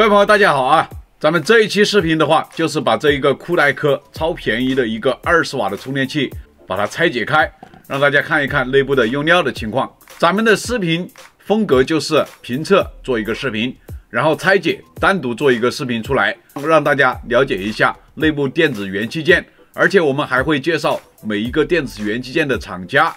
各位朋友，大家好啊！咱们这一期视频的话，就是把这一个酷戴科超便宜的一个20瓦的充电器，把它拆解开，让大家看一看内部的用料的情况。咱们的视频风格就是评测做一个视频，然后拆解单独做一个视频出来，让大家了解一下内部电子元器件，而且我们还会介绍每一个电子元器件的厂家。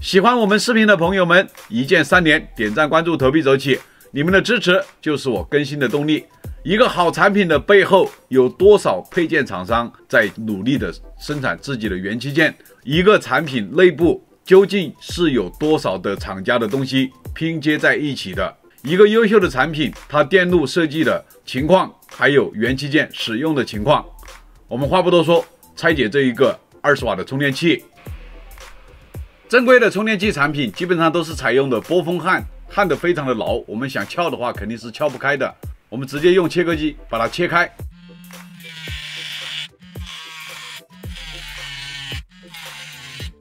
喜欢我们视频的朋友们，一键三连，点赞、关注、投币走起！ 你们的支持就是我更新的动力。一个好产品的背后，有多少配件厂商在努力的生产自己的元器件？一个产品内部究竟是有多少的厂家的东西拼接在一起的？一个优秀的产品，它电路设计的情况，还有元器件使用的情况。我们话不多说，拆解这一个20瓦的充电器。正规的充电器产品基本上都是采用的波峰焊。 焊得非常的牢，我们想撬的话肯定是撬不开的。我们直接用切割机把它切开。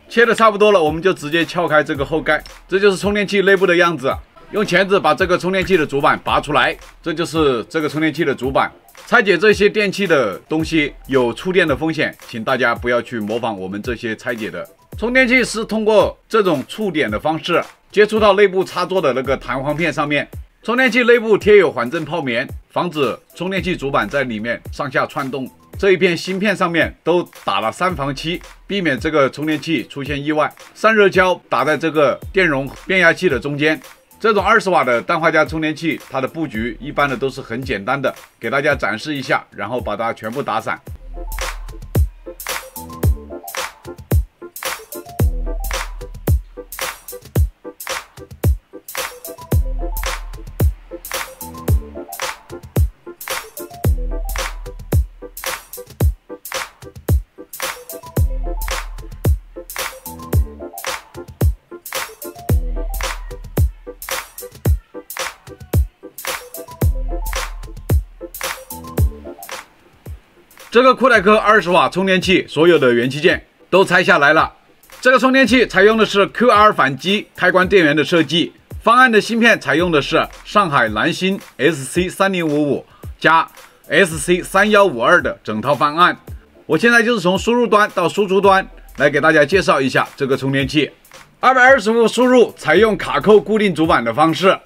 切的差不多了，我们就直接撬开这个后盖。这就是充电器内部的样子。用钳子把这个充电器的主板拔出来，这就是这个充电器的主板。拆解这些电器的东西有触电的风险，请大家不要去模仿我们这些拆解的。充电器是通过这种触点的方式。 接触到内部插座的那个弹簧片上面，充电器内部贴有缓震泡棉，防止充电器主板在里面上下窜动。这一片芯片上面都打了3防漆，避免这个充电器出现意外。散热胶打在这个电容变压器的中间。这种20瓦的氮化镓充电器，它的布局一般的都是很简单的，给大家展示一下，然后把它全部打散。 这个酷戴科20瓦充电器所有的元器件都拆下来了。这个充电器采用的是 QR 反击开关电源的设计，方案的芯片采用的是上海蓝芯 SC3055 加 SC3152 的整套方案。我现在就是从输入端到输出端来给大家介绍一下这个充电器。220V 输入采用卡扣固定主板的方式，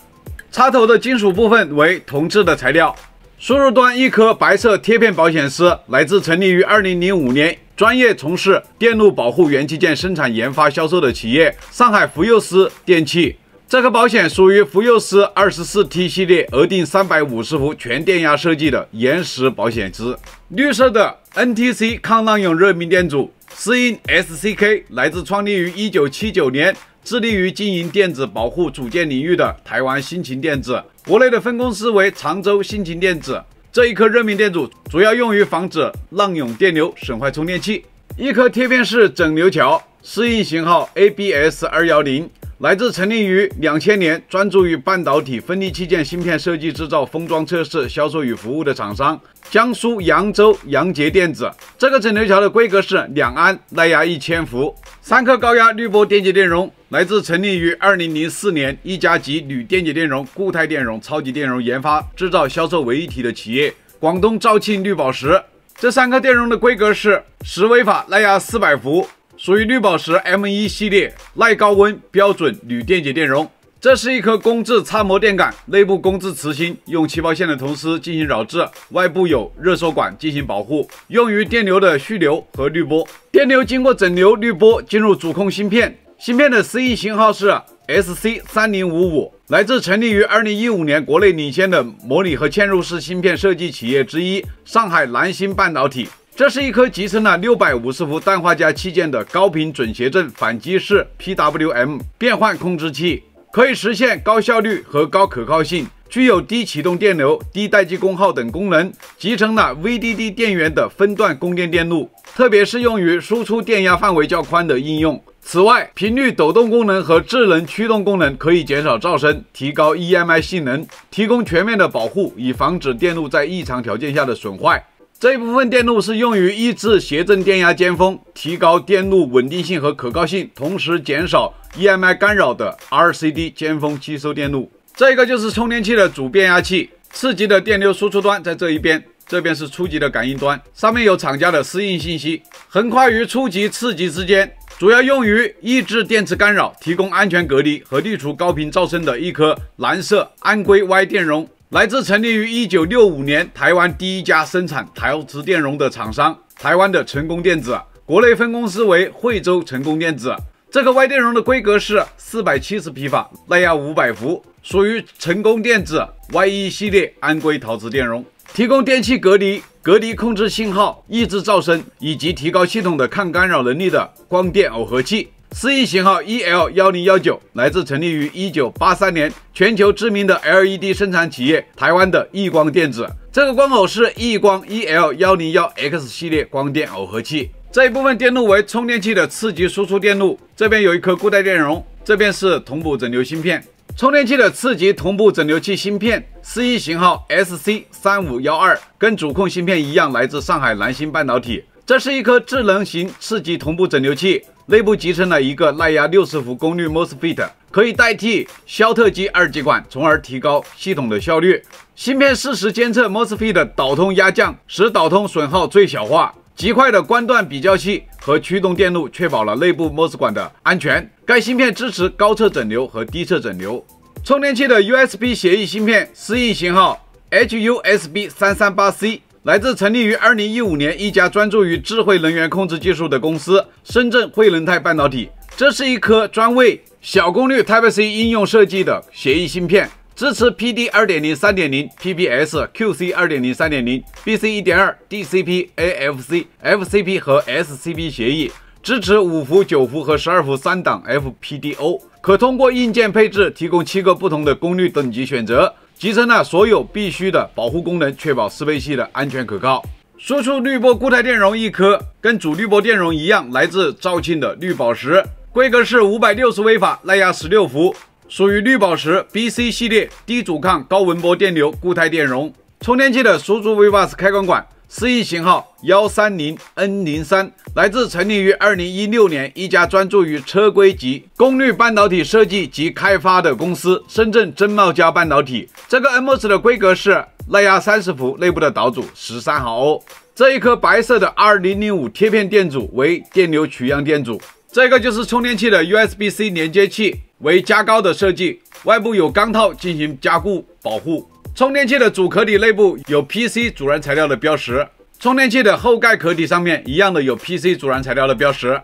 插头的金属部分为铜制的材料。 输入端一颗白色贴片保险丝，来自成立于2005年，专业从事电路保护元器件生产、研发、销售的企业上海福佑斯电器。这颗保险属于福佑斯24T 系列额定350伏全电压设计的延时保险丝。绿色的 NTC 抗浪涌热敏电阻，私印 SCK， 来自创立于1979年。 致力于经营电子保护组件领域的台湾新秦电子，国内的分公司为常州新秦电子。这一颗热敏电阻主要用于防止浪涌电流损坏充电器。一颗贴片式整流桥，适应型号 ABS210， 来自成立于2000年，专注于半导体分离器件芯片设计、制造、封装、测试、销售与服务的厂商江苏扬州扬杰电子。这个整流桥的规格是2安，耐压1000伏。 3颗高压滤波电解电容，来自成立于2004年一家集铝电解电容、固态电容、超级电容研发、制造、销售为一体的企业广东肇庆绿宝石。这3颗电容的规格是10微法，耐压400伏，属于绿宝石 M1 系列耐高温标准铝电解电容。这是一颗工质插模电感，内部工质磁芯用起跑线的铜丝进行绕制，外部有热缩管进行保护，用于电流的蓄流和滤波。 电流经过整流滤波进入主控芯片，芯片的私印型号是 SC3055， 来自成立于2015年国内领先的模拟和嵌入式芯片设计企业之一上海蓝芯半导体。这是一颗集成了650伏氮化镓器件的高频准谐振反击式 PWM 变换控制器，可以实现高效率和高可靠性，具有低启动电流、低待机功耗等功能，集成了 VDD 电源的分段供电电路。 特别适用于输出电压范围较宽的应用。此外，频率抖动功能和智能驱动功能可以减少噪声，提高 EMI 性能，提供全面的保护，以防止电路在异常条件下的损坏。这一部分电路是用于抑制谐振电压尖峰，提高电路稳定性和可靠性，同时减少 EMI 干扰的 RCD 尖峰吸收电路。这个就是充电器的主变压器，次级的电流输出端在这一边，这边是初级的感应端，上面有厂家的适应信息，横跨于初级、次级之间，主要用于抑制电磁干扰、提供安全隔离和滤除高频噪声的一颗蓝色安规 Y 电容，来自成立于1965年台湾第一家生产陶瓷电容的厂商台湾的成功电子，国内分公司为惠州成功电子。 这个 Y 电容的规格是470匹法，耐压500伏，属于成功电子 Y1 系列安规陶瓷电容，提供电器隔离、隔离控制信号、抑制噪声以及提高系统的抗干扰能力的光电耦合器，适应型号 EL1019， 来自成立于1983年全球知名的 LED 生产企业台湾的亿光电子。这个光偶是亿光 EL101X 系列光电耦合器。 这一部分电路为充电器的次级输出电路，这边有一颗固态电容，这边是同步整流芯片。充电器的次级同步整流器芯片，适应型号 SC3512， 跟主控芯片一样，来自上海南芯半导体。这是一颗智能型次级同步整流器，内部集成了一个耐压60伏功率 MOSFET， 可以代替肖特基二极管，从而提高系统的效率。芯片实时监测 MOSFET 的导通压降，使导通损耗最小化。 极快的官段比较器和驱动电路确保了内部 MOS 管的安全。该芯片支持高侧整流和低侧整流。充电器的 USB 协议芯片，适应型号 HUSB338C， 来自成立于2015年一家专注于智慧能源控制技术的公司——深圳汇能钛半导体。这是一颗专为小功率 Type-C 应用设计的协议芯片，支持 PD 2.0、3.0、PPS、QC 2.0、3.0、BC 1.2、DCP、AFC、FCP 和 SCP 协议，支持5伏、9伏和12伏三档 FPDO， 可通过硬件配置提供7个不同的功率等级选择，集成了所有必须的保护功能，确保适配器的安全可靠。输出滤波固态电容一颗，跟主滤波电容一样，来自肇庆的绿宝石，规格是560微法，耐压16伏。 属于绿宝石 BC 系列低阻抗高文波电流固态电容，充电器的输出 VBUS 开关管，适应型号 130N03， 来自成立于2016年一家专注于车规级功率半导体设计及开发的公司深圳真茂嘉半导体。这个 NMOS 的规格是耐压30伏，内部的导组13毫欧。这一颗白色的2005贴片电阻为电流取样电阻。这个就是充电器的 USB-C 连接器。 为加高的设计，外部有钢套进行加固保护。充电器的主壳体内部有 PC 阻燃材料的标识，充电器的后盖壳体上面一样的有 PC 阻燃材料的标识。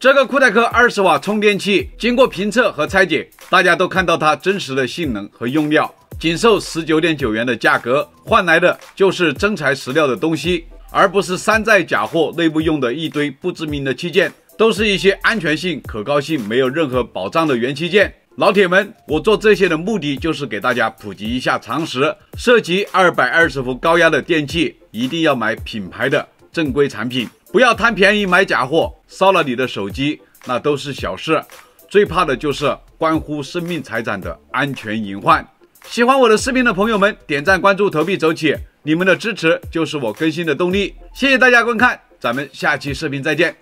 这个固态科20瓦充电器经过评测和拆解，大家都看到它真实的性能和用料，仅售 19.9 元的价格，换来的就是真材实料的东西，而不是山寨假货，内部用的一堆不知名的器件。 都是一些安全性、可靠性没有任何保障的元器件。老铁们，我做这些的目的就是给大家普及一下常识。涉及220伏高压的电器，一定要买品牌的正规产品，不要贪便宜买假货，烧了你的手机那都是小事。最怕的就是关乎生命财产的安全隐患。喜欢我的视频的朋友们，点赞、关注、投币走起，你们的支持就是我更新的动力。谢谢大家观看，咱们下期视频再见。